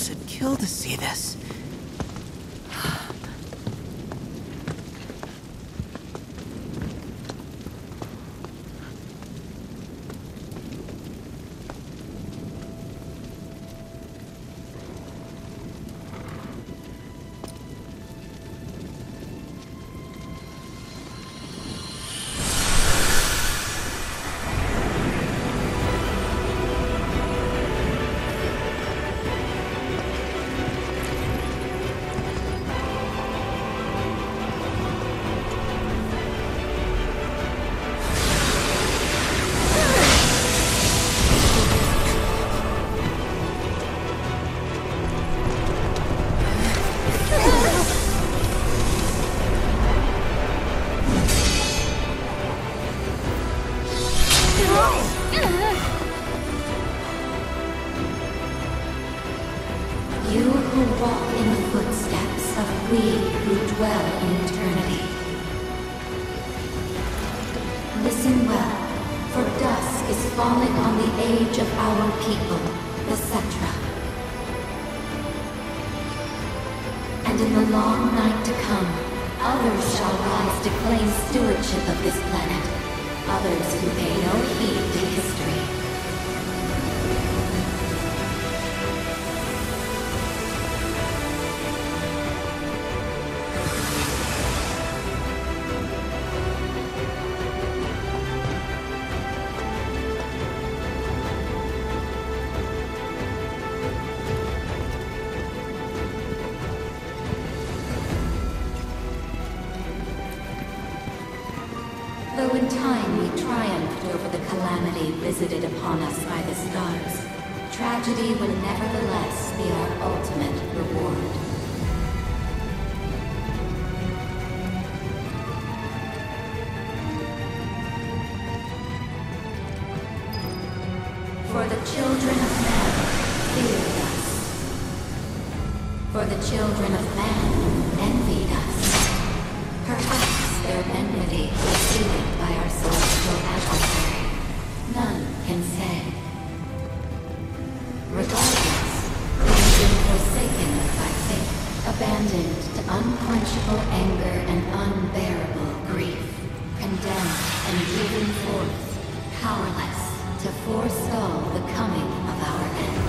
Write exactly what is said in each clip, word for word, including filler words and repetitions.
Perhaps I'd kill to see this. Visited upon us by the stars. Tragedy would nevertheless be our ultimate reward. For the children of man feared us. For the children of man envied us. Perhaps their enmity was sealed by our celestial adversary. None can say. Regardless, we have been forsaken by fate, abandoned to unquenchable anger and unbearable grief, condemned and driven forth, powerless to forestall the coming of our end.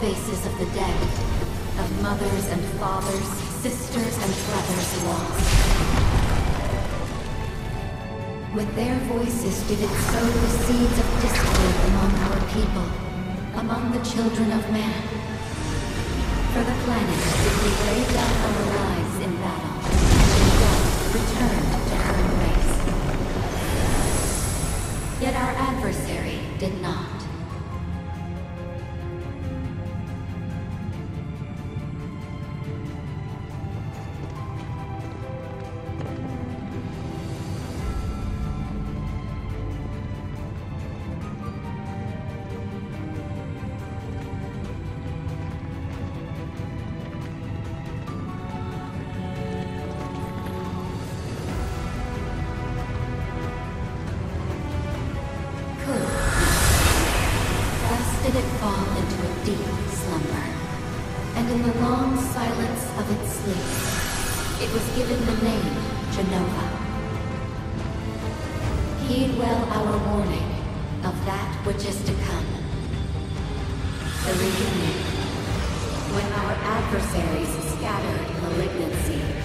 Faces of the dead, of mothers and fathers, sisters and brothers lost. With their voices did it sow the seeds of discord among our people, among the children of man. For the planet did we lay down our lives in battle, and in death returned to her embrace. Yet our adversary did not.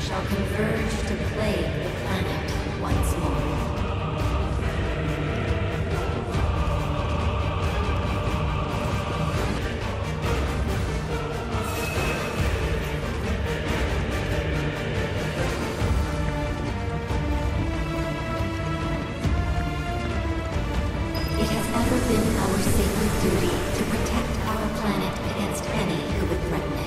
Shall converge to plague the planet once more. been our sacred duty to protect our planet against any who would threaten it.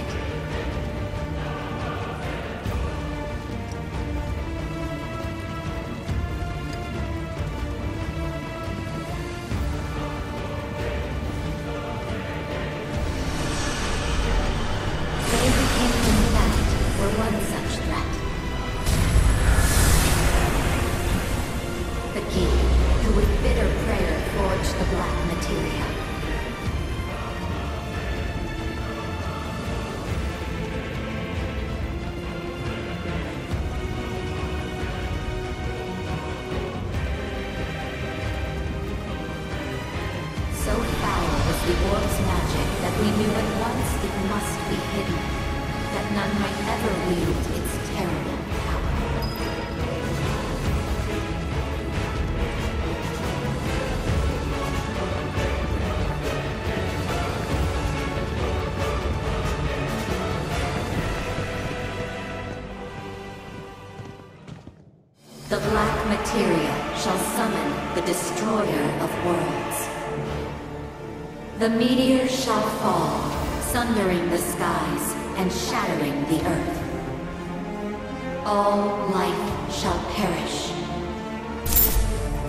They became, in fact, were one such threat. The key, who with bitter prayer forged the Black Materia. So foul was the orb's magic that we knew at once it must be hidden, that none might ever wield its terrible power. The Black Materia shall summon the Destroyer of Worlds. The meteor shall fall, sundering the skies and shattering the earth. All life shall perish.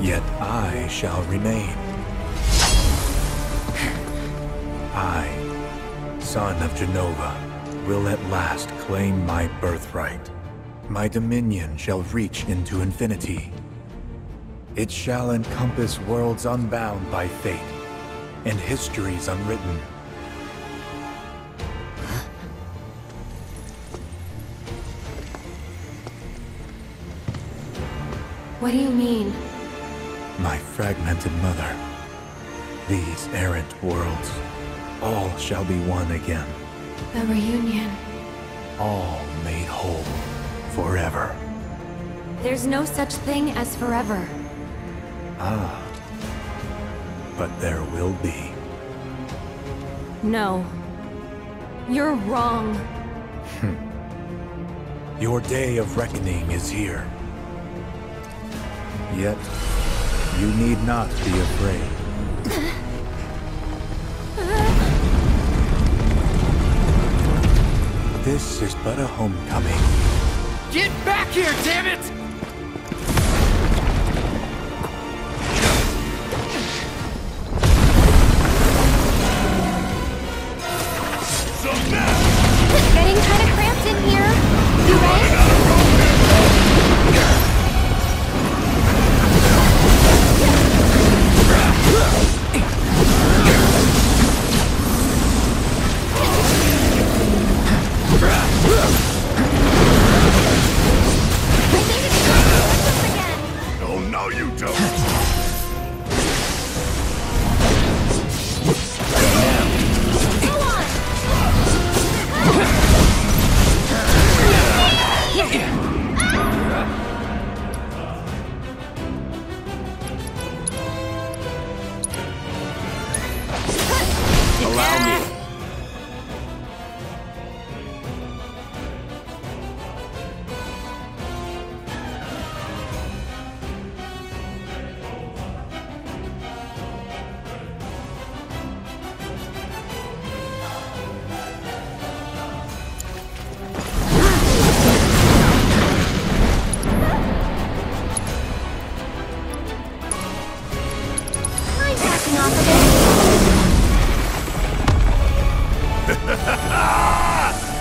Yet I shall remain. I, son of Jenova, will at last claim my birthright. My dominion shall reach into infinity. It shall encompass worlds unbound by fate, and histories unwritten. What do you mean? My fragmented mother. These errant worlds. All shall be one again. The reunion. All made whole. Forever. There's no such thing as forever. Ah. But there will be. No. You're wrong. Your day of reckoning is here. Yet, you need not be afraid. This is but a homecoming. Get back here, damn it! So mad. It's getting kind of cramped in here. You ready?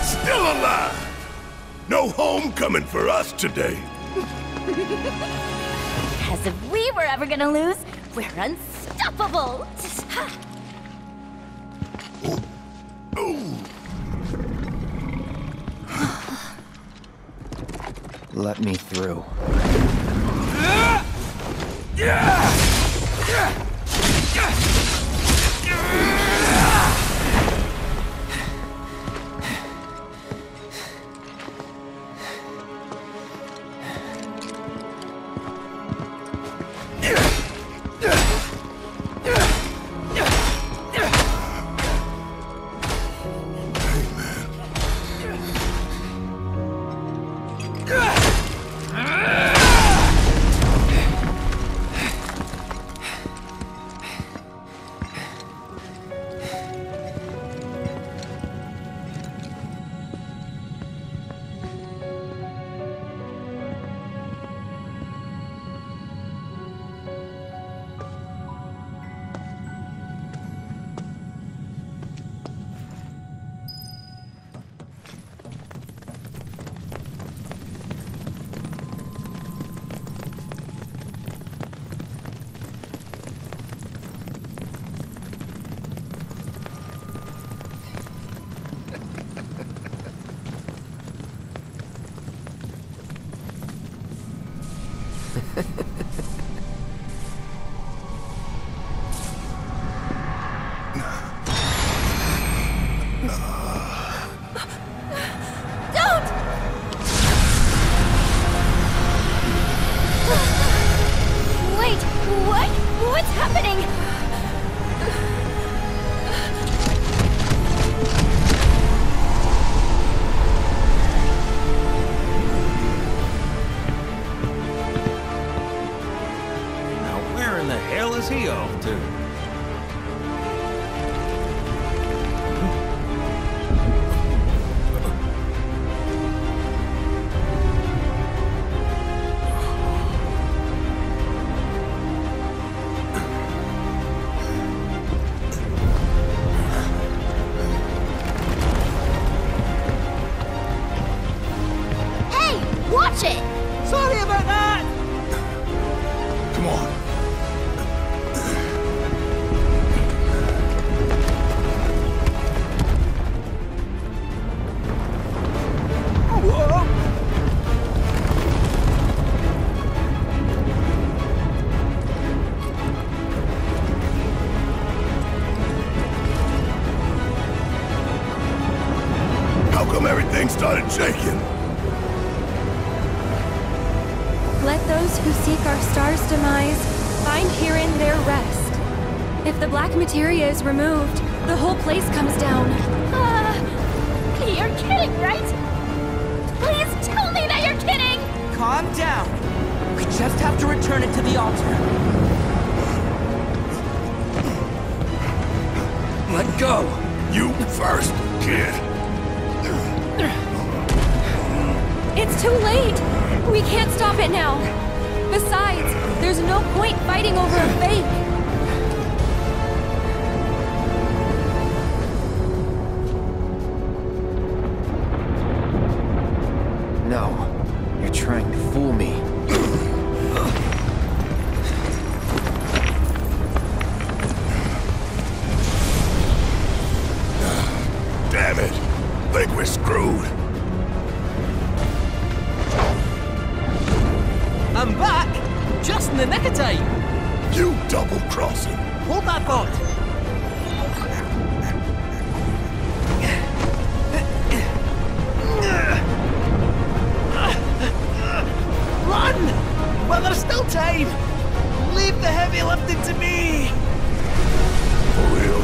Still alive! No homecoming for us today. As if we were ever gonna lose, we're unstoppable! Ooh. Ooh. Let me through. Yeah! Yeah! Yeah! in the hell is he off to? Started shaking. Let those who seek our star's demise find herein their rest. If the black materia is removed, the whole place comes down. Uh, you're kidding, right? Please tell me that you're kidding! Calm down. We just have to return it to the altar. Let go. You first, kid. It's too late! We can't stop it now! Besides, there's no point fighting over a fake! No. You're trying to fool me. Damn it! I think we're screwed. I'm back! Just in the nick of time! You double-crossing! Hold that thought! Run! Well, there's still time! Leave the heavy lifting to me! For real?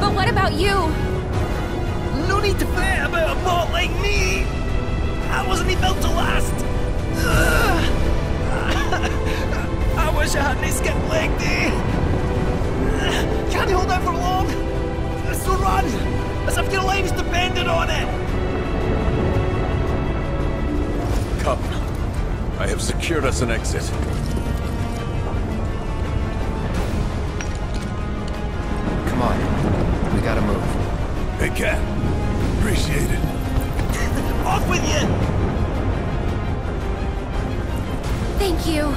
But what about you? No need to fret about a bot like me! I wasn't even built to last! I wish I hadn't skipped leg day! Can't hold out for long! So run! As if your lives depended on it! Come. I have secured us an exit. Come on. We gotta move. Hey, Cat. Appreciate it. Off with you! Thank you.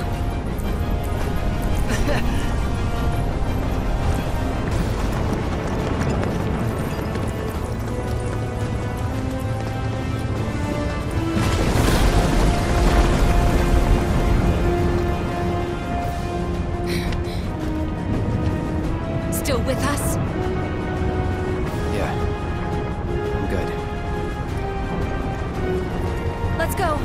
Still with us? Yeah. Good. Let's go.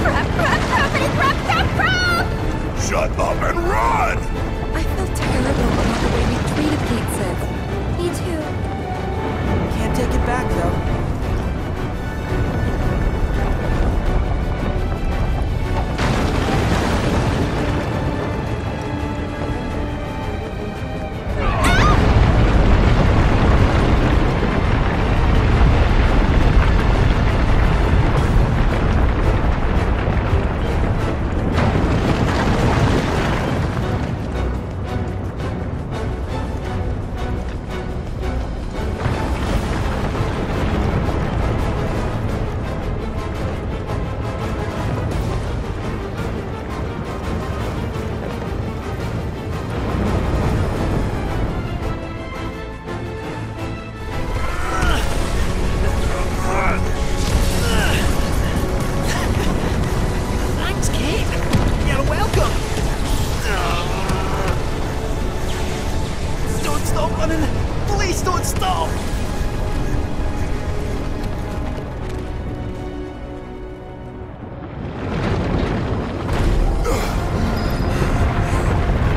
Grab, grab, grab, and grab, grab, grab! Shut up and run! I feel terrible about the way we treated pizza. Me too. Can't take it back, though.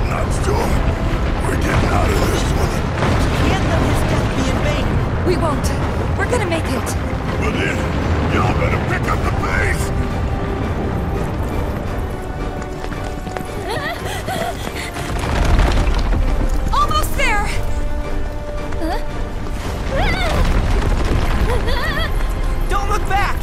Let's do it. gonna make it. Well then, y'all better pick up the pace. Almost there. Don't look back.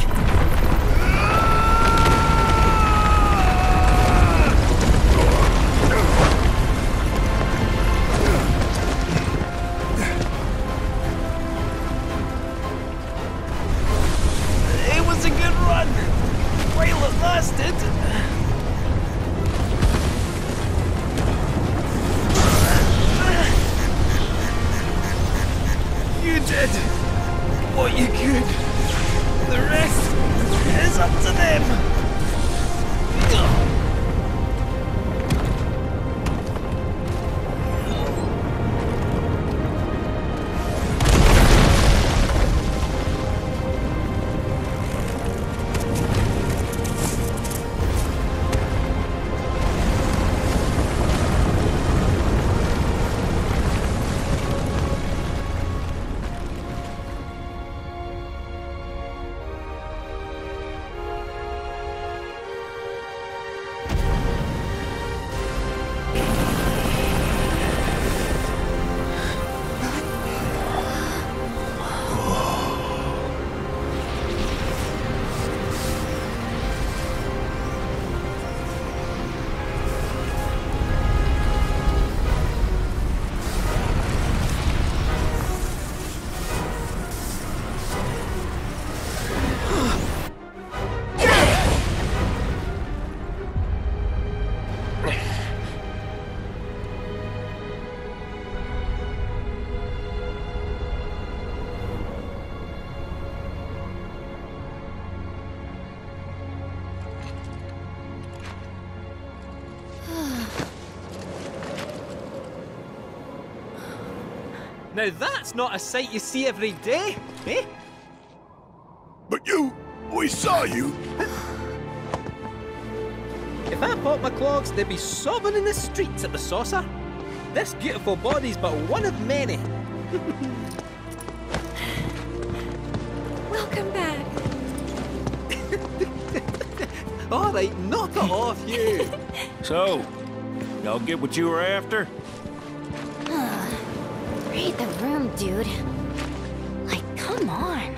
Now that's not a sight you see every day, eh? But you, we saw you. If I popped my clogs, they'd be sobbing in the streets at the saucer. This beautiful body's but one of many. Welcome back. All right, knock it off, you. So, y'all get what you were after? Read the room, dude. Like, come on.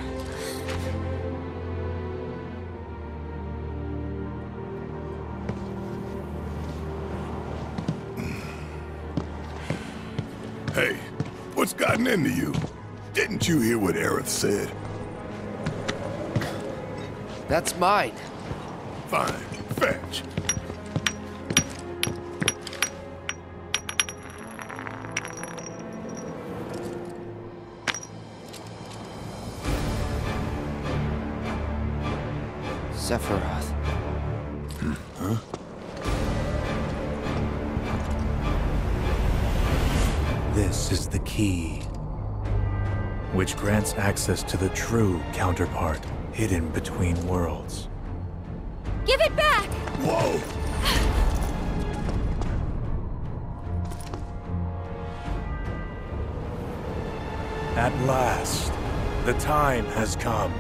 Hey, what's gotten into you? Didn't you hear what Aerith said? That's mine. Fine. Fetch. Sephiroth. Hmm. Huh? This is the key, which grants access to the true counterpart hidden between worlds. Give it back! Whoa! At last, the time has come.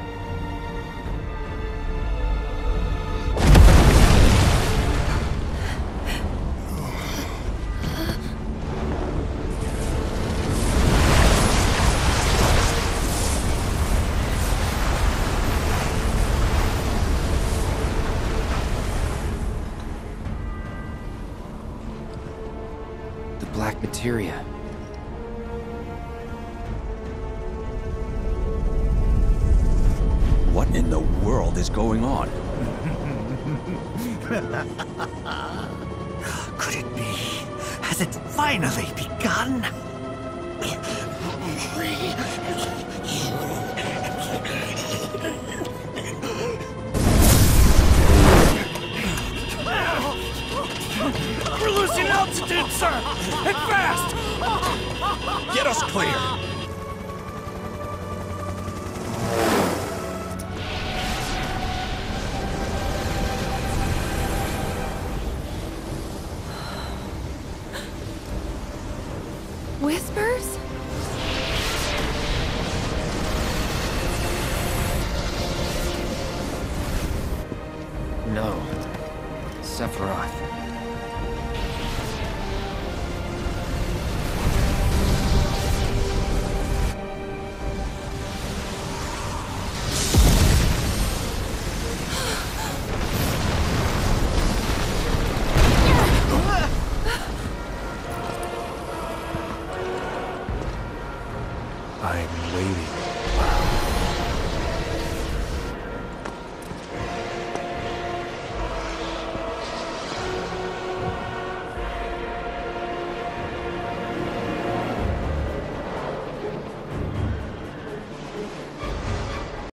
Black Materia. What in the world is going on? Could it be? Has it finally begun? We're losing altitude, sir! And fast! Get us clear! Whispers? I'm waiting.